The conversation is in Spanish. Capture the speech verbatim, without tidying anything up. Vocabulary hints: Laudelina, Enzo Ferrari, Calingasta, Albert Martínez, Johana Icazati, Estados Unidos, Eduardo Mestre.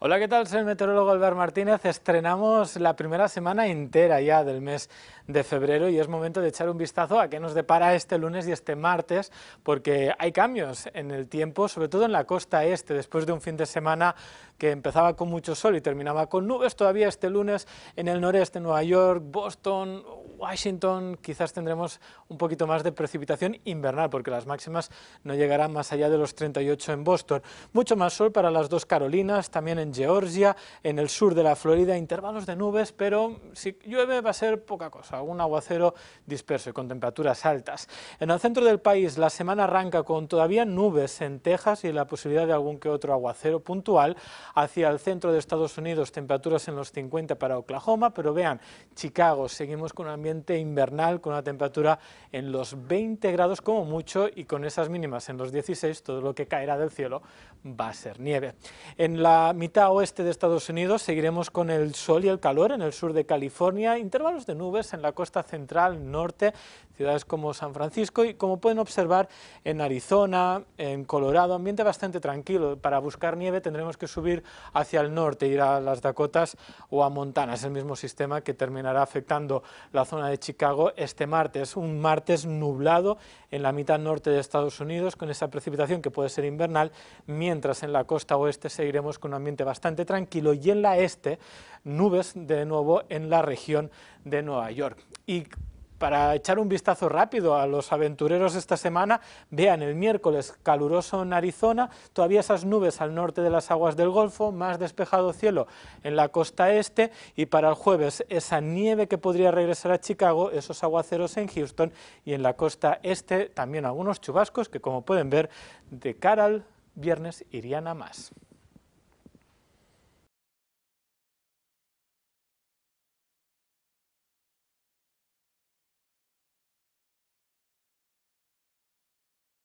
Hola, ¿qué tal? Soy el meteorólogo Albert Martínez. Estrenamos la primera semana entera ya del mes de febrero y es momento de echar un vistazo a qué nos depara este lunes y este martes, porque hay cambios en el tiempo, sobre todo en la costa este, después de un fin de semana que empezaba con mucho sol y terminaba con nubes. Todavía este lunes en el noreste, Nueva York, Boston, Washington, quizás tendremos un poquito más de precipitación invernal, porque las máximas no llegarán más allá de los treinta y ocho en Boston. Mucho más sol para las dos Carolinas, también en en Georgia, en el sur de la Florida, intervalos de nubes, pero si llueve va a ser poca cosa, un aguacero disperso y con temperaturas altas. En el centro del país la semana arranca con todavía nubes en Texas y la posibilidad de algún que otro aguacero puntual. Hacia el centro de Estados Unidos temperaturas en los cincuenta para Oklahoma, pero vean, Chicago, seguimos con un ambiente invernal, con una temperatura en los veinte grados como mucho y con esas mínimas en los dieciséis, todo lo que caerá del cielo va a ser nieve. En la mitad oeste de Estados Unidos seguiremos con el sol y el calor en el sur de California, intervalos de nubes en la costa central, norte, ciudades como San Francisco y, como pueden observar, en Arizona, en Colorado, ambiente bastante tranquilo. Para buscar nieve tendremos que subir hacia el norte, ir a las Dakotas o a Montana. Es el mismo sistema que terminará afectando la zona de Chicago este martes, un martes nublado en la mitad norte de Estados Unidos, con esa precipitación que puede ser invernal, mientras en la costa oeste seguiremos con un ambiente bastante tranquilo y en la este nubes de nuevo en la región de Nueva York. Y para echar un vistazo rápido a los aventureros esta semana, vean, el miércoles caluroso en Arizona, todavía esas nubes al norte de las aguas del Golfo, más despejado cielo en la costa este, y para el jueves esa nieve que podría regresar a Chicago, esos aguaceros en Houston y en la costa este también algunos chubascos que, como pueden ver, de cara al viernes irían a más.